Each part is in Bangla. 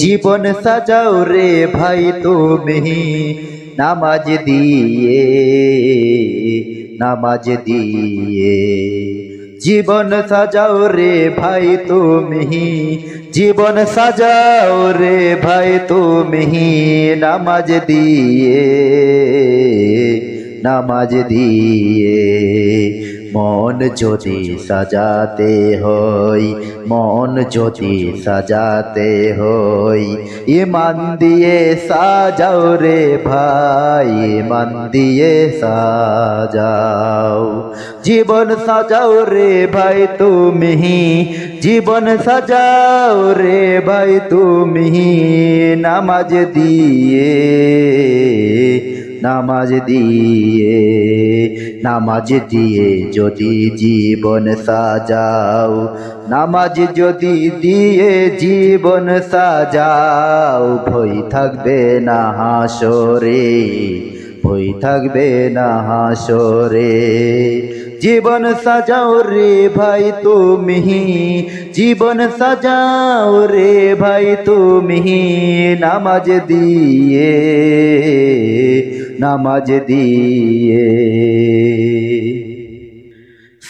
জীবন সাজাও রে ভাই তুমি নামাজ দিয়ে নামাজ দিয়ে। জীবন সাজাও রে ভাই তুমি জীবন সাজাও রে ভাই তুমি নামাজ দিয়ে নামাজ দিয়ে। মন যদি সাজাতে হয় মন যদি সাজাতে হয় ইমান দিয়ে সাজাও রে ভাই ইমান দিয়ে সাজাও। জীবন সাজাও রে ভাই তুমি জীবন সাজাও রে ভাই তুমি নামাজ দিয়ে নামাজ দিয়ে নামাজ দিয়ে। যদি জীবন সাজাও নামাজ যদি দিয়ে জীবন সাজাও ভয় থাকবে না হাসরে ভয় থাকবে না হাসরে। জীবন সাজাও রে ভাই তুমি জীবন সাজাও রে ভাই তুমি নামাজ দিয়ে নামাজ দিয়ে।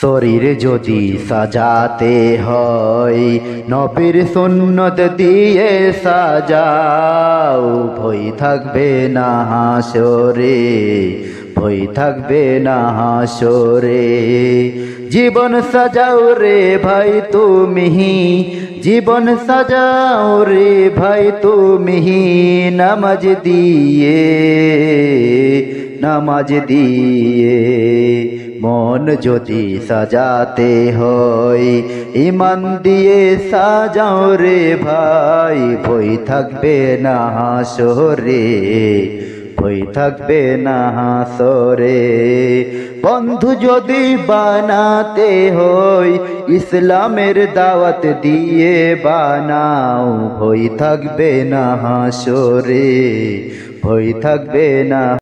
শরীর যদি সাজাতে হয় নবীর সুন্নত দিয়ে সাজাও ভয় থাকবে না হাসরে ভয় থাকবে না হাসরে। জীবন সাজাও রে ভাই তুমি জীবন সাজাও রে ভাই তুমি নামাজ দিয়ে নামাজ দিয়ে। মন যদি সাজাতে হয় ইমান দিয়ে সাজাও রে ভাই ভয় থাকবে না হাসরে ভয় থাকবে না হাসরে। বন্ধু যদি বানাতে হয় ইসলামের দাওয়াত দিয়ে বানাও ভয় থাকবে না হাসরে ভয় থাকবে না।